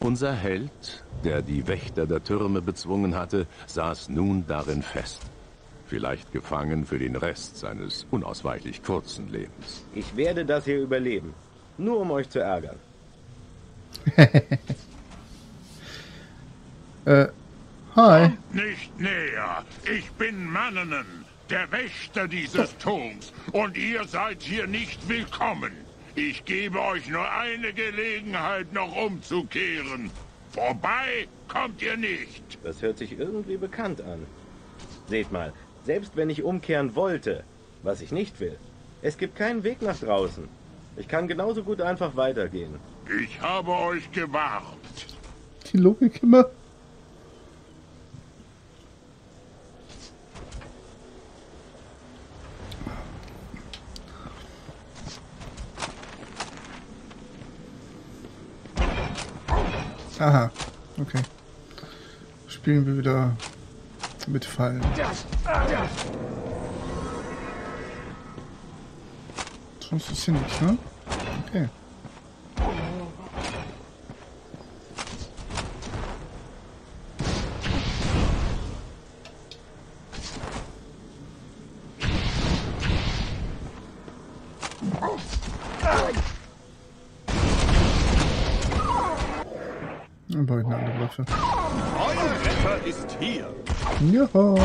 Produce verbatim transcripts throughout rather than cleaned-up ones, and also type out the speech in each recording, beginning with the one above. Unser Held, der die Wächter der Türme bezwungen hatte, saß nun darin fest. Vielleicht gefangen für den Rest seines unausweichlich kurzen Lebens. Ich werde das hier überleben, nur um euch zu ärgern. äh, hi. Kommt nicht näher, ich bin Manninen, der Wächter dieses Turms, und ihr seid hier nicht willkommen. Ich gebe euch nur eine Gelegenheit, noch umzukehren. Vorbei kommt ihr nicht. Das hört sich irgendwie bekannt an. Seht mal, selbst wenn ich umkehren wollte, was ich nicht will, es gibt keinen Weg nach draußen. Ich kann genauso gut einfach weitergehen. Ich habe euch gewarnt. Die Logik immer. Aha, okay. Spielen wir wieder mit Fallen. Sonst ist hier nichts, ne? Okay. Dann brauche ich eine andere Waffe. Euer Retter ist hier. Joho.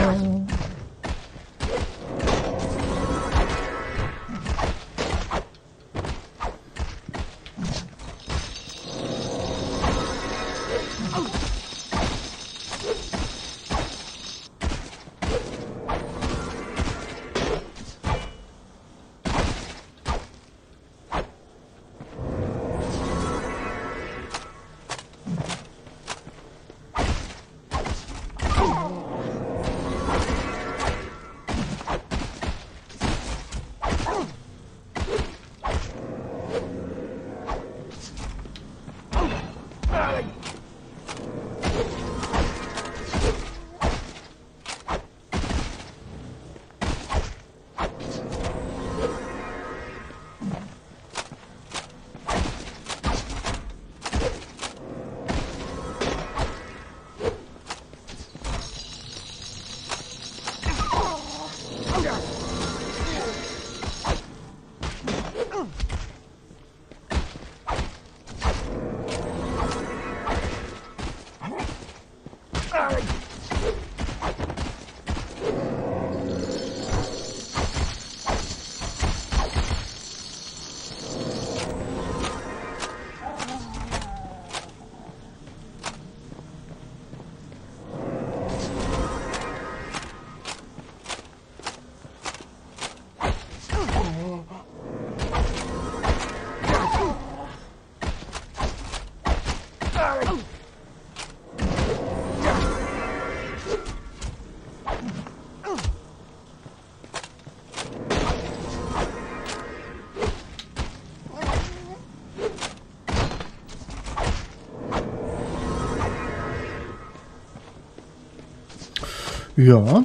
Ja.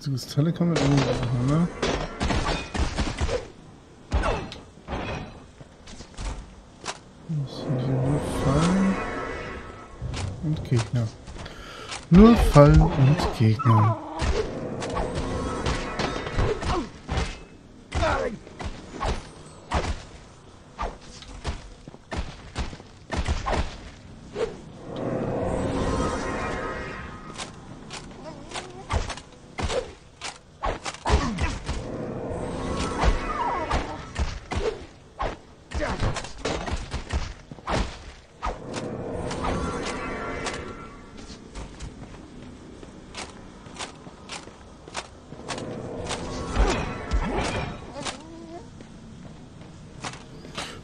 So, das Teile kann man irgendwie machen, ne? Müssen hier nur Fallen und Gegner. Nur Fallen und Gegner.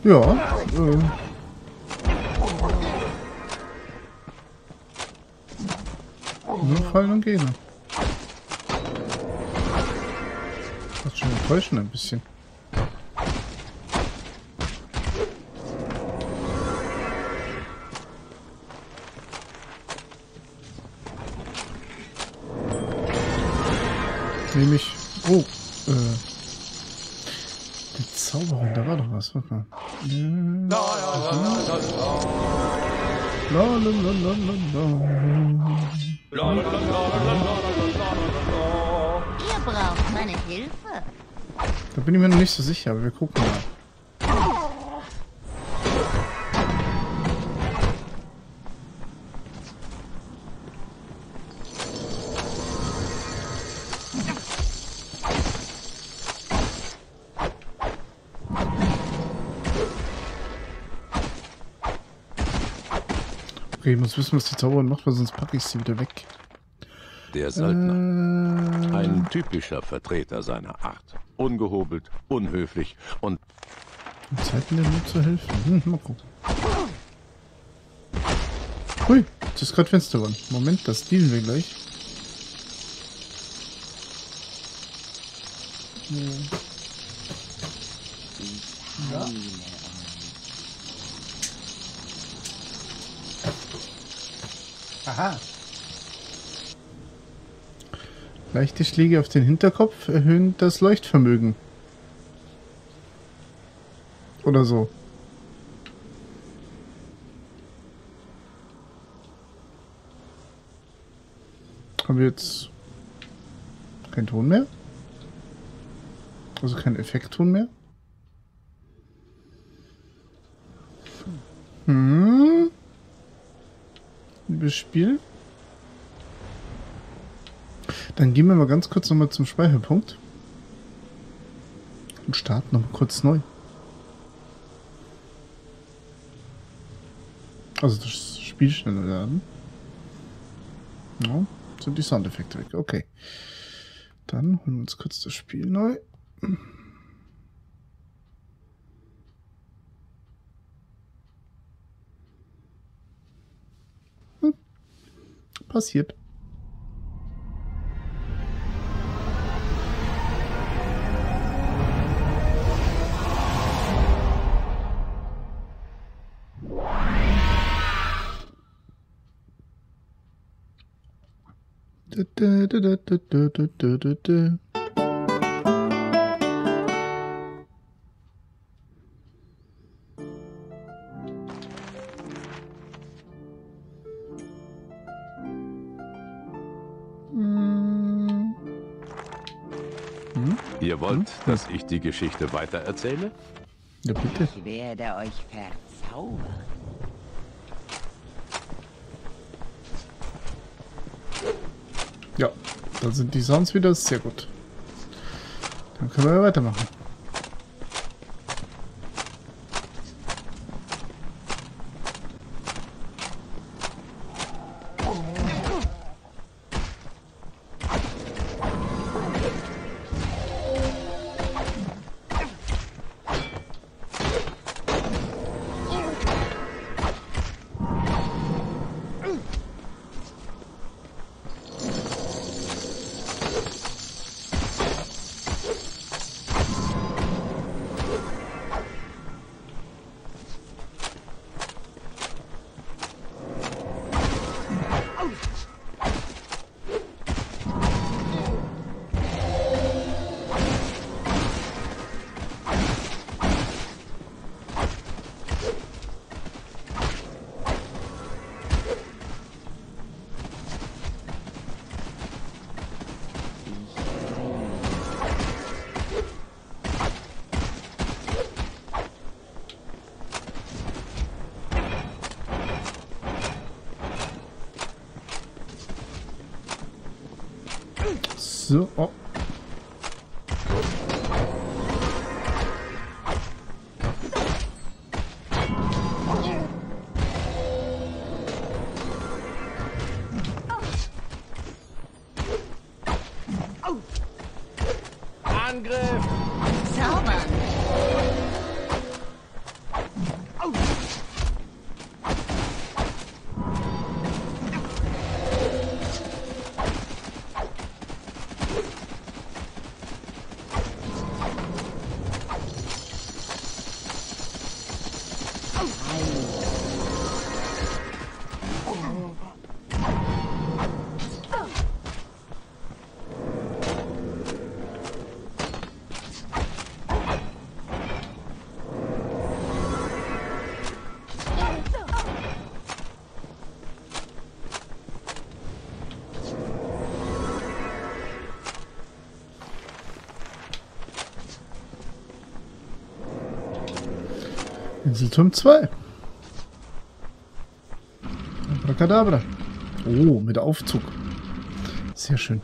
Ja, äh. Nur Fallen und Gegner. Das ist schon enttäuschend ein bisschen. Nämlich. Oh, äh. Die Zauberin, da war doch was, warte mal. Ihr braucht meine Hilfe. Da bin ich mir noch nicht so sicher, aber wir gucken mal. Okay, ich muss wissen, was die Zauberin macht, weil sonst packe ich sie wieder weg. Der Söldner. Äh... Ein typischer Vertreter seiner Art. Ungehobelt, unhöflich und... und Zeiten der Not zu helfen. Hm, mal gucken. Hui, das ist gerade Fenster dran. Moment, das dealen wir gleich. Ja. Ja. Aha. Leichte Schläge auf den Hinterkopf erhöhen das Leuchtvermögen. Oder so. Haben wir jetzt keinen Ton mehr? Also keinen Effektton mehr? Hm? Liebes Spiel. Dann gehen wir mal ganz kurz nochmal zum Speicherpunkt. Und starten nochmal kurz neu. Also das Spiel schneller laden. Ja, sind die Soundeffekte weg. Okay. Dann holen wir uns kurz das Spiel neu. Hm. Passiert. Ihr wollt, dass ich die Geschichte weitererzähle? Ja, bitte. Ich werde euch verzaubern. Ja, da sind die Sounds wieder, sehr gut. Dann können wir weitermachen. So, oh. Angriff! Sauber! Inselturm zwei. Abracadabra. Oh, mit Aufzug. Sehr schön.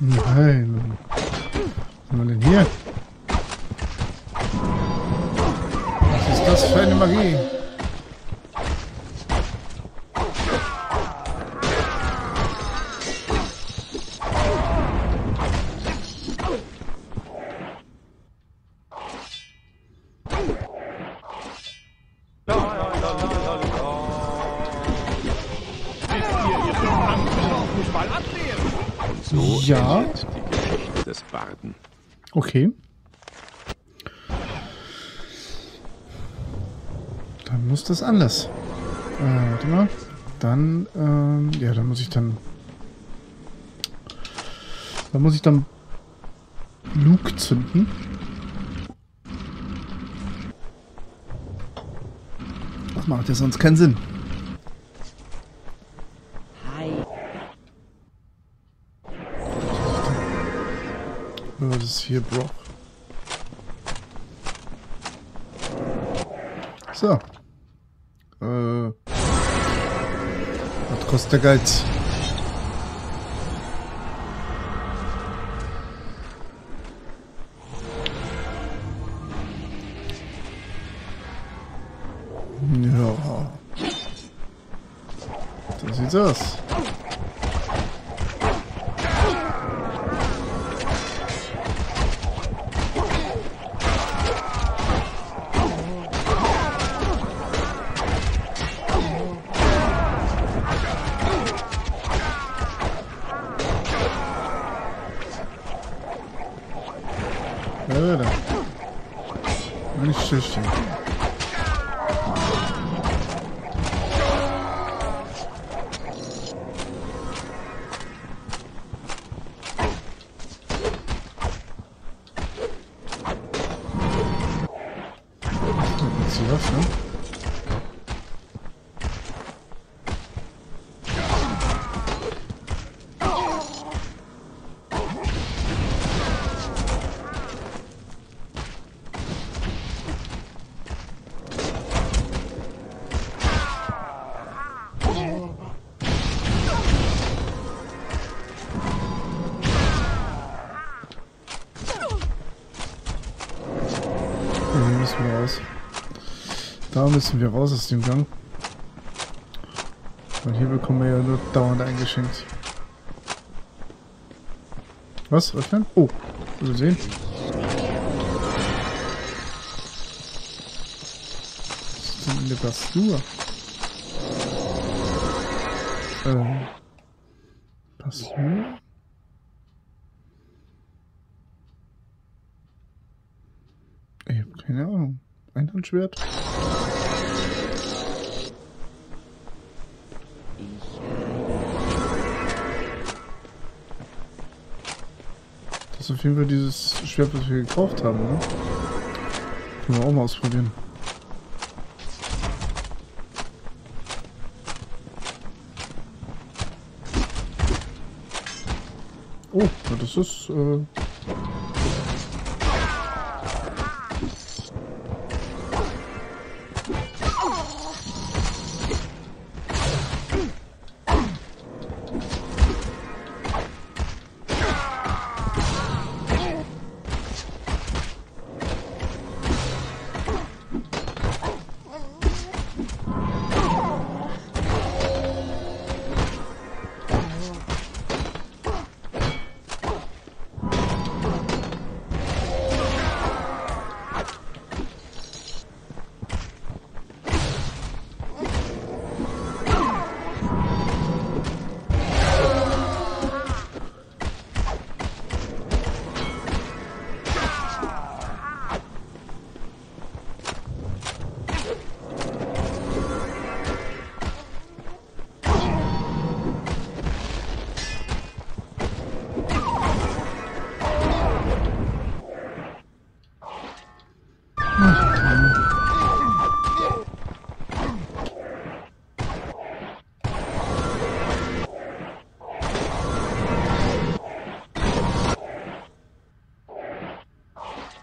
Nein. Was haben wir denn hier? Was ist das für eine Magie? So ja. Endet die Geschichte des Barden. Okay. Dann muss das anders. Äh, warte mal. Dann, ähm, ja, dann muss ich dann... Dann muss ich dann Luke zünden. Das macht ja sonst keinen Sinn. Was ist hier, Brock? So. Äh. Was kostet der Geiz? Ja. So sieht's aus. Nicht schüchtern. Das ist was, ne? Raus. Da müssen wir raus aus dem Gang. Weil hier bekommen wir ja nur dauernd eingeschenkt. Was? Öffnen? Oh, übersehen. Was ist denn in der Bastur? Ähm. Bastur? Keine Ahnung. Einhandschwert. Das ist auf jeden Fall dieses Schwert, was wir gekauft haben, ne? Können wir auch mal ausprobieren. Oh, das ist... Äh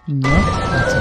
Na, also.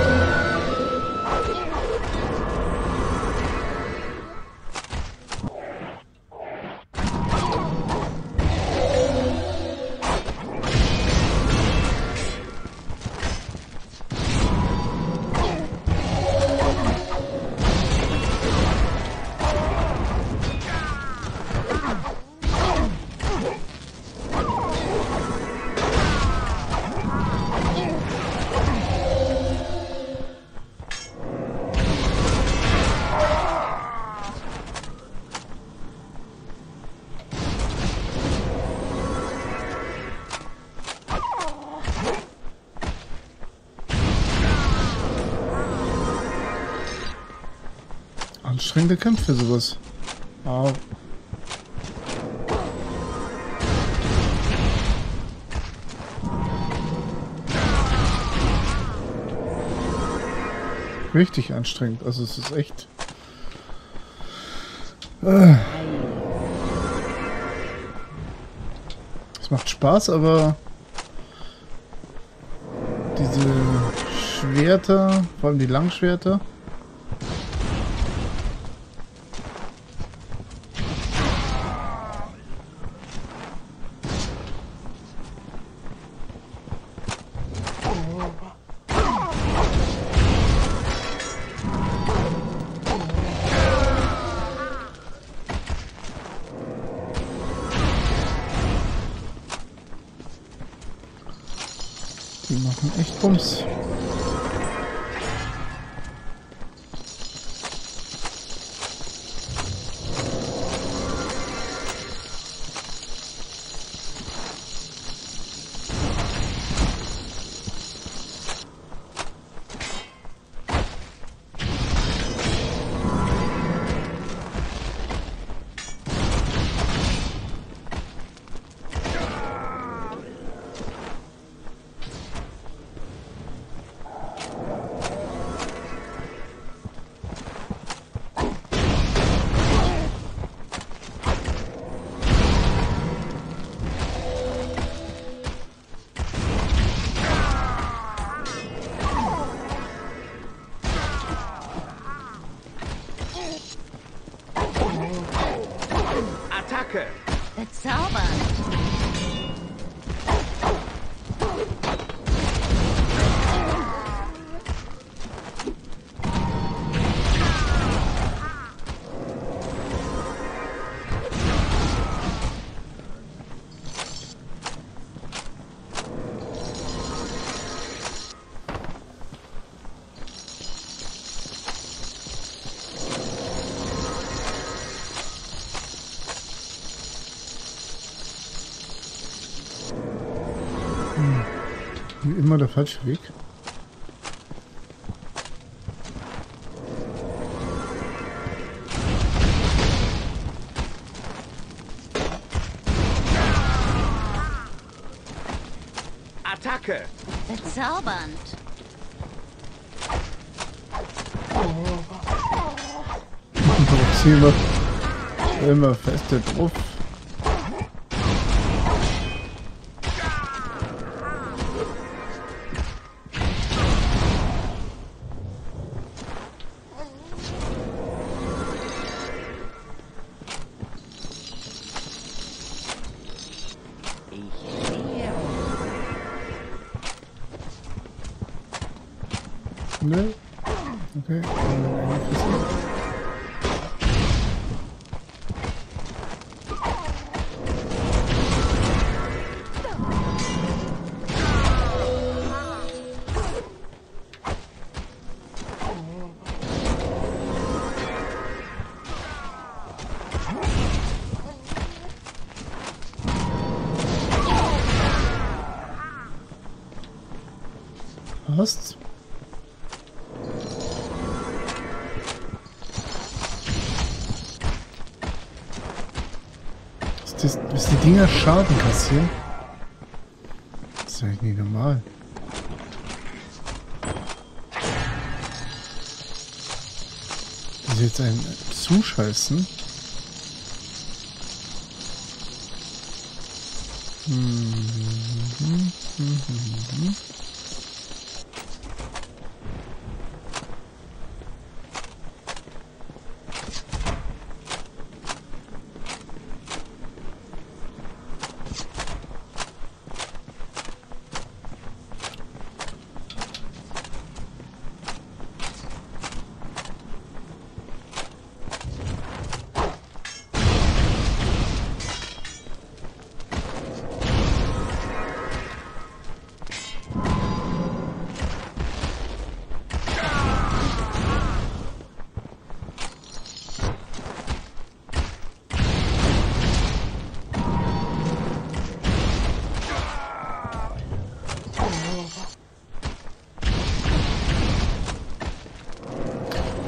Anstrengende Kämpfe, sowas. Au. Richtig anstrengend. Also es ist echt... Äh. Es macht Spaß, aber... Diese Schwerter, vor allem die Langschwerter... Die machen echt Bums. Der Zauber. Wie immer der falsche Weg. Attacke! Bezaubernd! Immer, immer feste drauf. Ne? Okay. Was? Bis die Dinger Schaden kassieren? Das ist eigentlich nicht normal. Dass sie jetzt einen zuscheißen? Hm, hm, hm, hm, hm.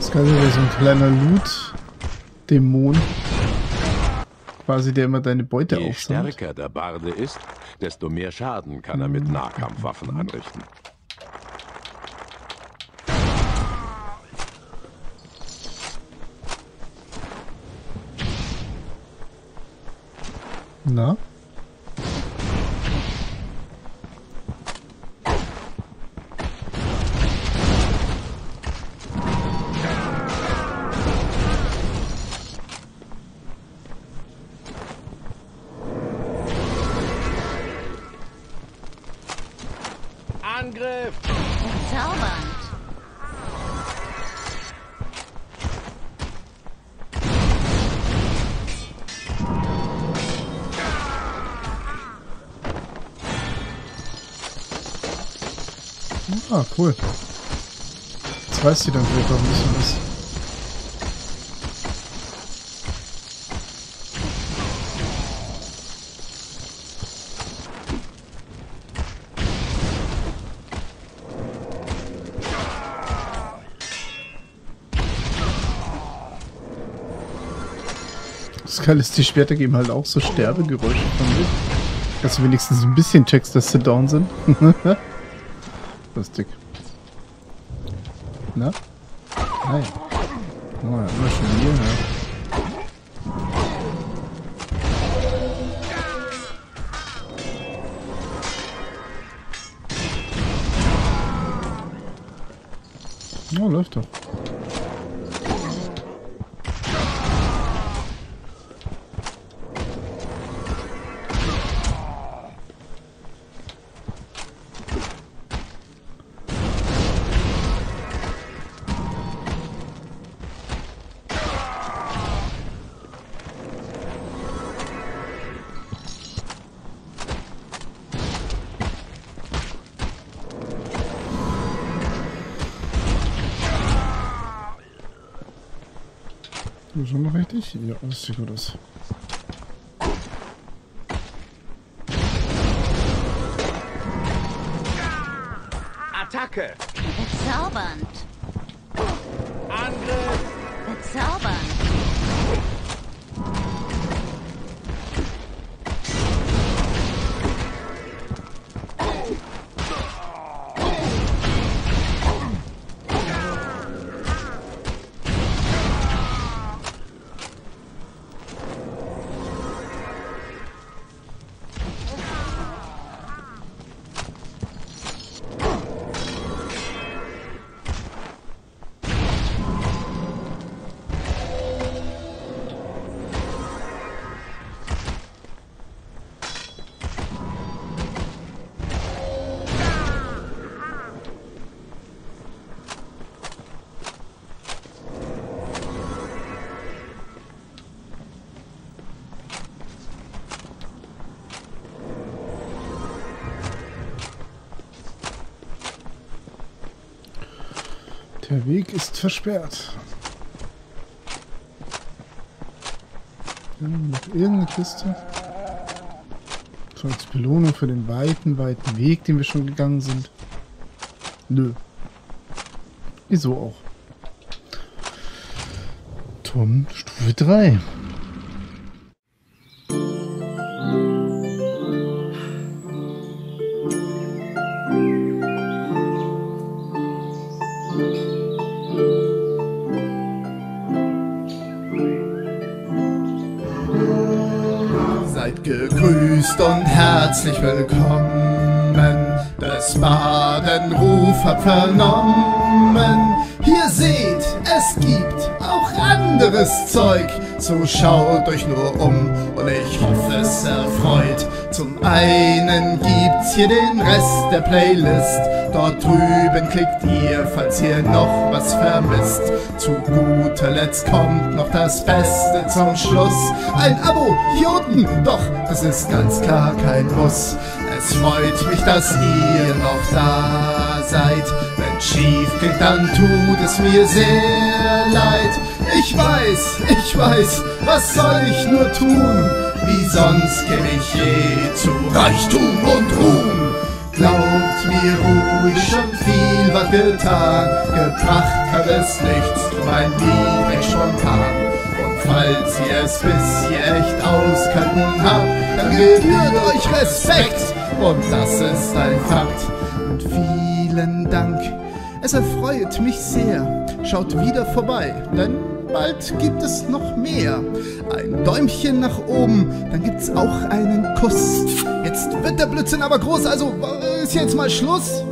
Das ist quasi so ein kleiner Loot-Dämon. Quasi, der immer deine Beute aufsammelt. Je stärker der Barde ist, desto mehr Schaden kann er mit Nahkampfwaffen anrichten. Na? Angriff! Verzaubernd! Ah, cool. Jetzt weiß sie dann vielleicht auch ein bisschen was. Das Geile ist, die Schwerter geben halt auch so Sterbegeräusche von mir. Dass du wenigstens ein bisschen checkst, dass sie down sind. Lustig. Na? Nein. Oh, ja, immer schon hier, ne? Oh, läuft doch. Schon noch richtig? Ja, das sieht gut aus. Attacke! Bezaubernd! Angriff! Bezaubernd! Der Weg ist versperrt. Dann noch irgendeine Kiste. So als Belohnung für den weiten, weiten Weg, den wir schon gegangen sind. Nö. Wieso auch? Turm Stufe drei. Gegrüßt und herzlich willkommen, des Badenruf habt vernommen. Ihr seht, es gibt auch anderes Zeug, so schaut euch nur um und ich hoffe es erfreut. Zum einen gibt's hier den Rest der Playlist, dort drüben klickt ihr, falls ihr noch was vermisst. Zu guter Letzt kommt noch das Beste zum Schluss. Ein Abo hier unten, doch das ist ganz klar kein Muss. Es freut mich, dass ihr noch da seid. Wenn schief geht, dann tut es mir sehr leid. Ich weiß, ich weiß, was soll ich nur tun? Wie sonst käme ich je zu Reichtum und Ruhm. Glaubt mir ruhig schon viel was getan. Gebracht hat es nichts, mein Liebling spontan. Und falls ihr es bis hier echt auskacken habt, dann gebührt euch Respekt. Und das ist ein Fakt. Und vielen Dank, es erfreut mich sehr. Schaut wieder vorbei, denn bald gibt es noch mehr. Ein Däumchen nach oben, dann gibt's auch einen Kuss. Jetzt wird der Blödsinn aber groß, also ist jetzt mal Schluss.